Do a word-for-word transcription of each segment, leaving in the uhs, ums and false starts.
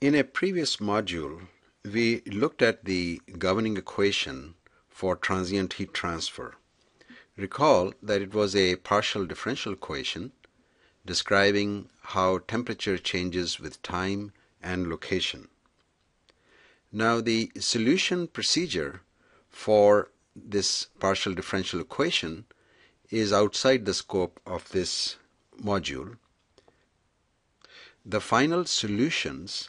In a previous module, we looked at the governing equation for transient heat transfer. Recall that it was a partial differential equation describing how temperature changes with time and location. Now, the solution procedure for this partial differential equation is outside the scope of this module. The final solutions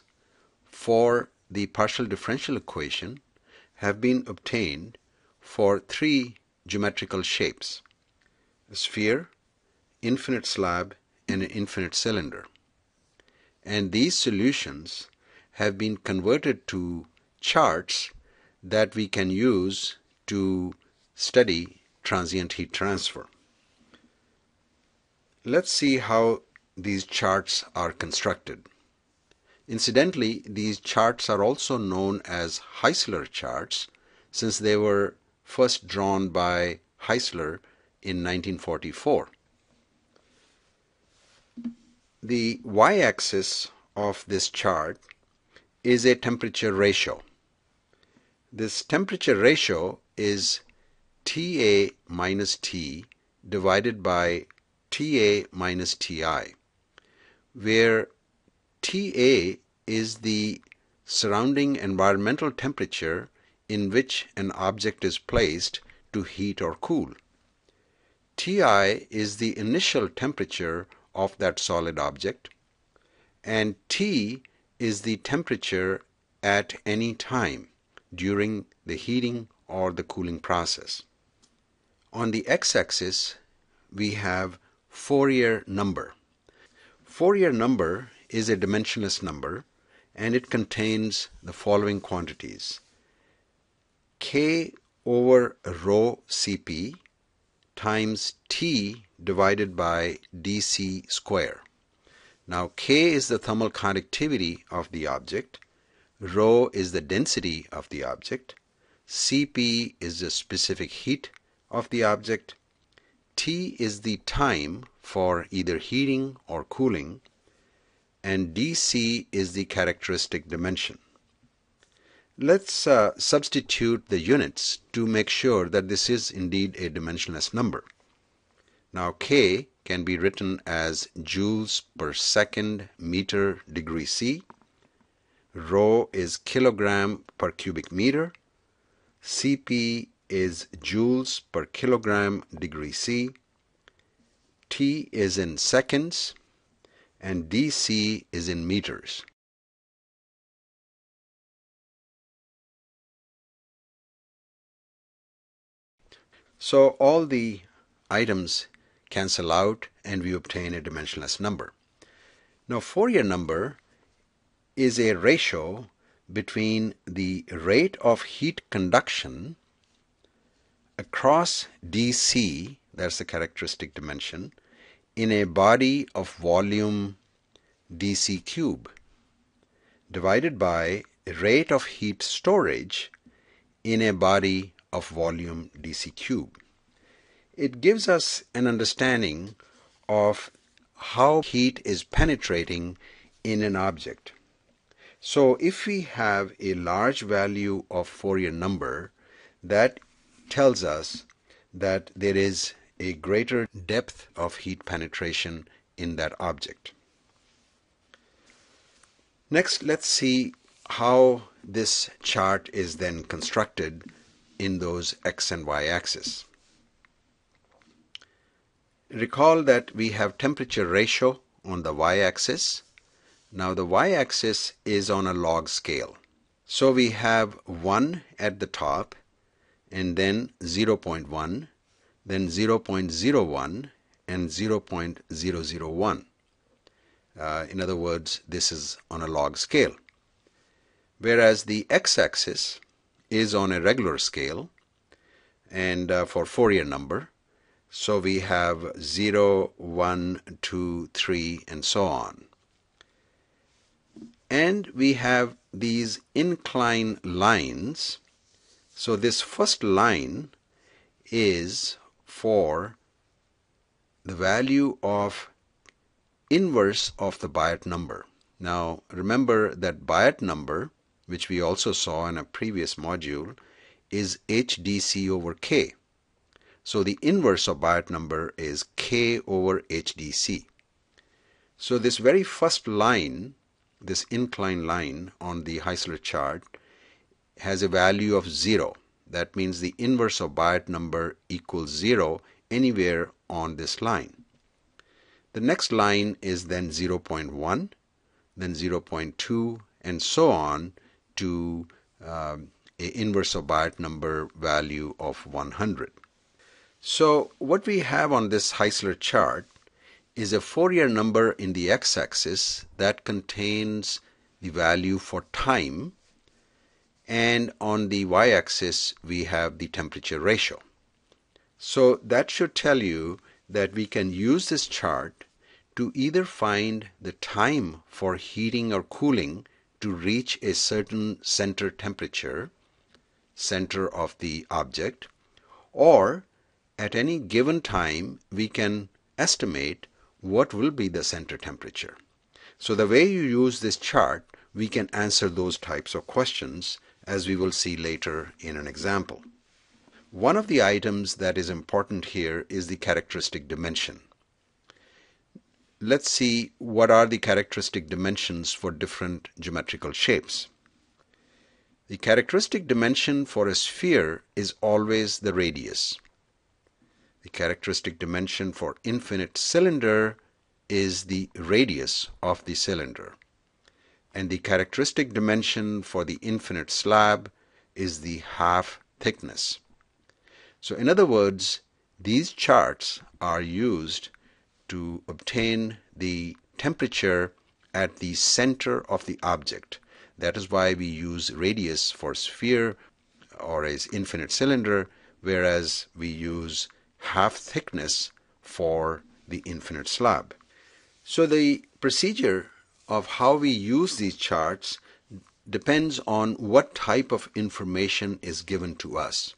for the partial differential equation have been obtained for three geometrical shapes: a sphere, infinite slab, and an infinite cylinder. And these solutions have been converted to charts that we can use to study transient heat transfer. Let's see how these charts are constructed. Incidentally, these charts are also known as Heisler charts, since they were first drawn by Heisler in nineteen forty-four. The y-axis of this chart is a temperature ratio. This temperature ratio is T A minus T divided by T A minus T I, where T A is the surrounding environmental temperature in which an object is placed to heat or cool. T I is the initial temperature of that solid object, and T is the temperature at any time during the heating or the cooling process. On the x-axis, we have Fourier number. Fourier number is a dimensionless number, and it contains the following quantities: K over rho Cp times T divided by dc square. Now, K is the thermal conductivity of the object, rho is the density of the object, Cp is the specific heat of the object, T is the time for either heating or cooling, and dc is the characteristic dimension. Let's uh, substitute the units to make sure that this is indeed a dimensionless number. Now, K can be written as joules per second meter degree C, rho is kilogram per cubic meter, Cp is joules per kilogram degree C, T is in seconds, and dc is in meters. So all the items cancel out and we obtain a dimensionless number. Now, Fourier number is a ratio between the rate of heat conduction across dc, that's the characteristic dimension, in a body of volume dc cube, divided by rate of heat storage in a body of volume dc cube. It gives us an understanding of how heat is penetrating in an object. So if we have a large value of Fourier number, that tells us that there is a greater depth of heat penetration in that object. Next, let's see how this chart is then constructed in those x and y axes. Recall that we have temperature ratio on the y axis. Now, the y axis is on a log scale. So we have one at the top, and then zero point one, then zero point zero one, and zero point zero zero one. Uh, in other words, this is on a log scale. Whereas the x-axis is on a regular scale, and uh, for Fourier number, so we have zero, one, two, three, and so on. And we have these incline lines. So this first line is for the value of inverse of the Biot number. Now remember that Biot number, which we also saw in a previous module, is H D C over K. So the inverse of Biot number is K over H D C. So this very first line, this inclined line on the Heisler chart, has a value of zero. That means the inverse of Biot number equals zero anywhere on this line. The next line is then zero point one, then zero point two, and so on to uh, a inverse of Biot number value of one hundred. So what we have on this Heisler chart is a Fourier number in the x-axis that contains the value for time, and on the y-axis we have the temperature ratio. So that should tell you that we can use this chart to either find the time for heating or cooling to reach a certain center temperature, center of the object, or at any given time we can estimate what will be the center temperature. So the way you use this chart, we can answer those types of questions, as we will see later in an example. One of the items that is important here is the characteristic dimension. Let's see what are the characteristic dimensions for different geometrical shapes. The characteristic dimension for a sphere is always the radius. The characteristic dimension for infinite cylinder is the radius of the cylinder. And the characteristic dimension for the infinite slab is the half thickness. So in other words, these charts are used to obtain the temperature at the center of the object. That is why we use radius for sphere or as infinite cylinder, whereas we use half thickness for the infinite slab. So the procedure of how we use these charts depends on what type of information is given to us.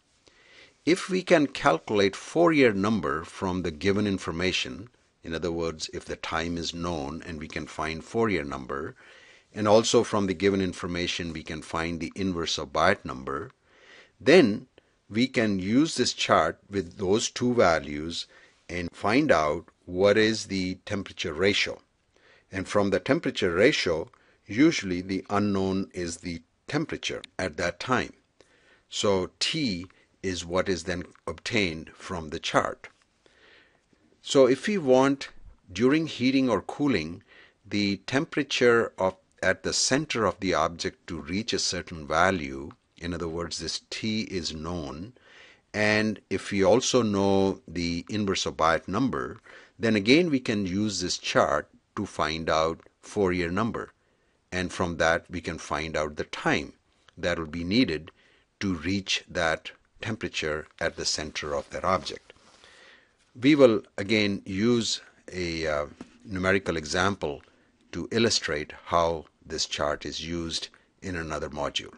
If we can calculate Fourier number from the given information, in other words, if the time is known and we can find Fourier number, and also from the given information we can find the inverse of Biot number, then we can use this chart with those two values and find out what is the temperature ratio. And from the temperature ratio, usually the unknown is the temperature at that time. So T is what is then obtained from the chart. So if we want, during heating or cooling, the temperature of at the center of the object to reach a certain value, in other words, this T is known, and if we also know the inverse of Biot number, then again we can use this chart to find out Fourier number, and from that we can find out the time that will be needed to reach that temperature at the center of that object. We will again use a uh, numerical example to illustrate how this chart is used in another module.